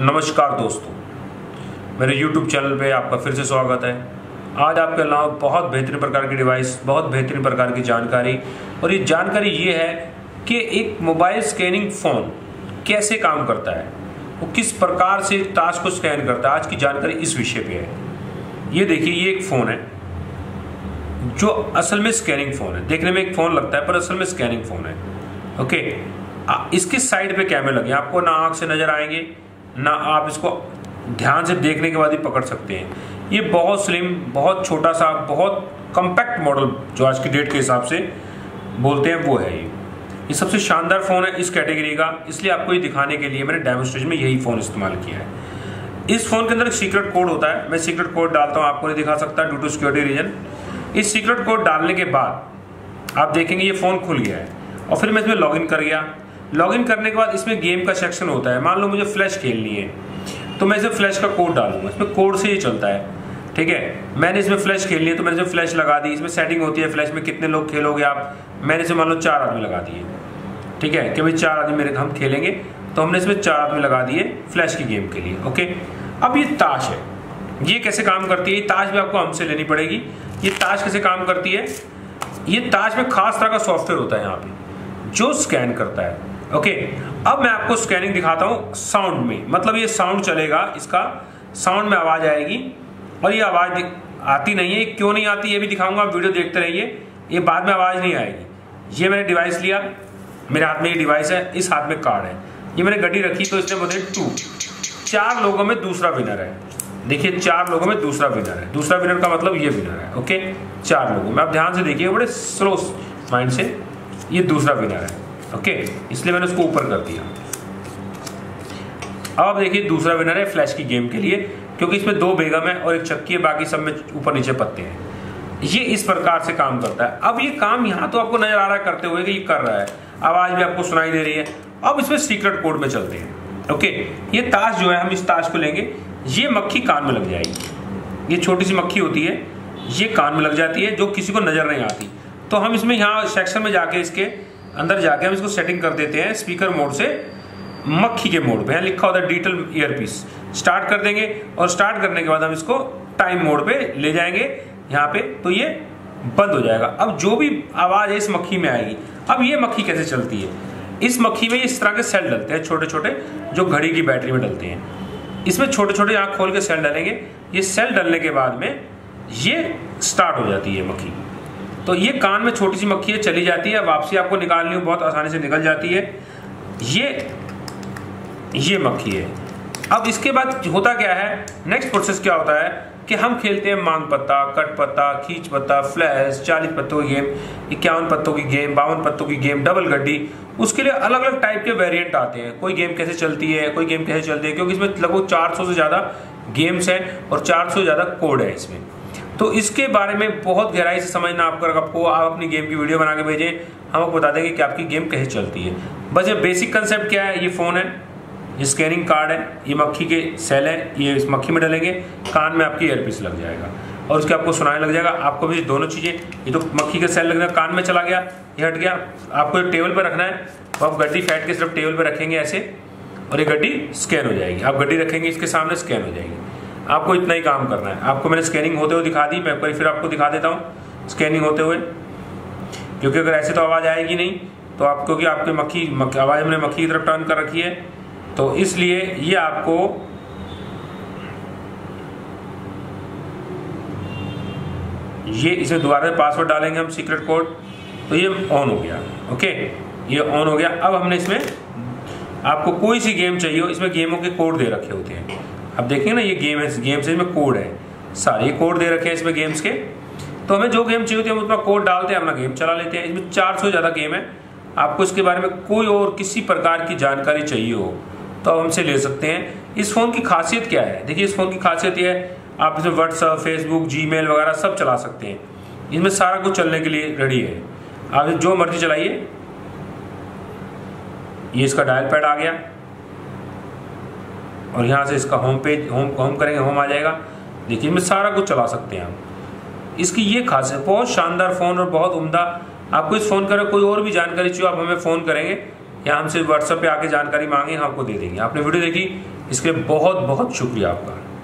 नमस्कार दोस्तों, मेरे YouTube चैनल पे आपका फिर से स्वागत है। आज आपके अलावा बहुत बेहतरीन प्रकार की डिवाइस, बहुत बेहतरीन प्रकार की जानकारी, और ये जानकारी ये है कि एक मोबाइल स्कैनिंग फ़ोन कैसे काम करता है, वो किस प्रकार से टास्क को स्कैन करता है। आज की जानकारी इस विषय पे है। ये देखिए, ये एक फ़ोन है जो असल में स्कैनिंग फ़ोन है। देखने में एक फ़ोन लगता है पर असल में स्कैनिंग फ़ोन है। ओके, इसके साइड पे कैमरे लगे, आपको ना आँख से नज़र आएंगे ना आप इसको ध्यान से देखने के बाद ही पकड़ सकते हैं। ये बहुत स्लिम, बहुत छोटा सा, बहुत कम्पैक्ट मॉडल जो आज की डेट के हिसाब से बोलते हैं वो है ये सबसे शानदार फ़ोन है इस कैटेगरी का। इसलिए आपको ये दिखाने के लिए मैंने डेमोस्ट्रेशन में यही फ़ोन इस्तेमाल किया है। इस फ़ोन के अंदर एक सीक्रेट कोड होता है। मैं सीक्रेट कोड डालता हूँ, आपको नहीं दिखा सकता ड्यू टू सिक्योरिटी रीजन। इस सीक्रेट कोड डालने के बाद आप देखेंगे ये फ़ोन खुल गया है और फिर मैं इसमें लॉगिन कर गया। लॉगिन करने के बाद इसमें गेम का सेक्शन होता है। मान लो मुझे फ्लैश खेलनी है तो मैं इसमें फ्लैश का कोड डालूंगा, इसमें कोड से ही चलता है। ठीक है, मैंने इसमें फ्लैश खेलनी है तो मैंने इसमें फ्लैश लगा दी। इसमें सेटिंग होती है फ्लैश में कितने लोग खेलोगे आप। मैंने इसमें मान लो 4 आदमी लगा दिए। ठीक है कि भाई 4 आदमी मेरे हम खेलेंगे, तो हमने इसमें 4 आदमी लगा दिए फ्लैश की गेम के लिए। ओके, अब ये ताश है, ये कैसे काम करती है। ये ताश भी आपको हमसे लेनी पड़ेगी। ये ताश कैसे काम करती है, ये ताश में खास तरह का सॉफ्टवेयर होता है यहाँ पे जो स्कैन करता है। ओके, अब मैं आपको स्कैनिंग दिखाता हूँ साउंड में। मतलब ये साउंड चलेगा, इसका साउंड में आवाज़ आएगी। और ये आवाज़ आती नहीं है, क्यों नहीं आती ये भी दिखाऊंगा, आप वीडियो देखते रहिए। ये बाद में आवाज़ नहीं आएगी। ये मैंने डिवाइस लिया, मेरे हाथ में ये डिवाइस है, इस हाथ में कार्ड है। ये मैंने गड्डी रखी तो इसने मुझे 2 4 लोगों में दूसरा विनर है। देखिए 4 लोगों में दूसरा विनर है। दूसरा विनर का मतलब ये विनर है। ओके, 4 लोगों में, आप ध्यान से देखिए बड़े स्लो माइंड से, ये दूसरा विनर है। ओके, इसलिए मैंने उसको ऊपर कर दिया। अब आप देखिए दूसरा विनर है फ्लैश की गेम के लिए, क्योंकि इसमें 2 बेगम है और एक चक्की है, बाकी सब में ऊपर नीचे पत्ते हैं। ये इस प्रकार से काम करता है। अब ये काम यहाँ तो आपको नजर आ रहा है करते हुए कि ये कर रहा है, आवाज़ भी आपको सुनाई दे रही है। अब इसमें सीक्रेट कोड में चलते हैं। ओके, ये ताश जो है, हम इस ताश को लेंगे। ये मक्खी कान में लग जाएगी, ये छोटी सी मक्खी होती है, ये कान में लग जाती है जो किसी को नज़र नहीं आती। तो हम इसमें यहाँ सेक्शन में जाके, इसके अंदर जाके हम इसको सेटिंग कर देते हैं स्पीकर मोड से मक्खी के मोड पे। यहाँ लिखा होता है डिजिटल ईयरपीस, स्टार्ट कर देंगे। और स्टार्ट करने के बाद हम इसको टाइम मोड पे ले जाएंगे यहाँ पे, तो ये बंद हो जाएगा। अब जो भी आवाज़ है इस मक्खी में आएगी। अब ये मक्खी कैसे चलती है, इस मक्खी में इस तरह के सेल डलते हैं छोटे छोटे, जो घड़ी की बैटरी में डलते हैं। इसमें छोटे छोटे आँख खोल के सेल डालेंगे। ये सेल डलने के बाद में ये स्टार्ट हो जाती है मक्खी। तो ये कान में छोटी सी मक्खी है, चली जाती है। वापसी आपको निकालनी हो, बहुत आसानी से निकल जाती है। ये मक्खी है। अब इसके बाद होता क्या है, नेक्स्ट प्रोसेस क्या होता है कि हम खेलते हैं मांग पत्ता, कट पत्ता, खींच पत्ता, फ्लैश, 40 पत्तों की गेम, 51 पत्तों की गेम, 52 पत्तों की गेम, डबल गड्डी। उसके लिए अलग अलग टाइप के वेरिएंट आते हैं। कोई गेम कैसे चलती है, कोई गेम कैसे चलती है, क्योंकि इसमें लगभग 400 से ज़्यादा गेम्स हैं और 400 से ज़्यादा कोड है इसमें। तो इसके बारे में बहुत गहराई से समझना आपको आप अपनी गेम की वीडियो बना के भेजें, हम आपको बता देंगे कि आपकी गेम कैसे चलती है। बस ये बेसिक कंसेप्ट क्या है, ये फ़ोन है, ये स्कैनिंग कार्ड है, ये मक्खी के सेल है, ये इस मक्खी में डलेंगे, कान में आपकी ईयरपीस लग जाएगा और उसके आपको सुनाने लग जाएगा। आपको भी दोनों चीज़ें, ये तो मक्खी का सेल लगना कान में चला गया, ये हट गया। आपको टेबल पर रखना है तो आप गड्डी फेंट के सिर्फ टेबल पर रखेंगे ऐसे, और ये गड्डी स्कैन हो जाएगी। आप गड्डी रखेंगे इसके सामने, स्कैन हो जाएगी। आपको इतना ही काम करना है। आपको मैंने स्कैनिंग होते हुए दिखा दी, मैं फिर आपको दिखा देता हूँ स्कैनिंग होते हुए, क्योंकि अगर ऐसे तो आवाज़ आएगी नहीं। तो आप, क्योंकि आपके मक्खी आवाज़ हमने मक्खी की तरफ टर्न कर रखी है, तो इसलिए ये आपको ये इसे दोबारा पासवर्ड डालेंगे हम, सीक्रेट कोड, तो ये ऑन हो गया। ओके, ये ऑन हो गया। अब हमने इसमें आपको कोई सी गेम चाहिए हो, इसमें गेमों के कोड दे रखे होते हैं। अब देखिए ना, ये गेम है, गेम से इसमें कोड है, सारे कोड दे रखे हैं इसमें गेम्स के। तो हमें जो गेम चाहिए होती है हम उसमें कोड डालते हैं, अपना गेम चला लेते हैं। इसमें 400 से ज़्यादा गेम है। आपको इसके बारे में कोई और किसी प्रकार की जानकारी चाहिए हो तो आप हमसे ले सकते हैं। इस फ़ोन की खासियत क्या है, देखिए इस फ़ोन की खासियत यह है आप इसमें व्हाट्सअप, फेसबुक, जीमेल वगैरह सब चला सकते हैं। इसमें सारा कुछ चलने के लिए रेडी है, आप जो मर्जी चलाइए। ये इसका डायल पैड आ गया और यहाँ से इसका होम पेज, होम करेंगे, होम आ जाएगा। देखिए इसमें सारा कुछ चला सकते हैं आप। इसकी ये खासियत, बहुत शानदार फ़ोन और बहुत उम्दा। आपको इस फ़ोन करें कोई और भी जानकारी चाहिए आप हमें फ़ोन करेंगे या हमसे व्हाट्सएप पे आके जानकारी मांगे, हम आपको दे देंगे। आपने वीडियो देखी, इसके लिए बहुत बहुत शुक्रिया आपका।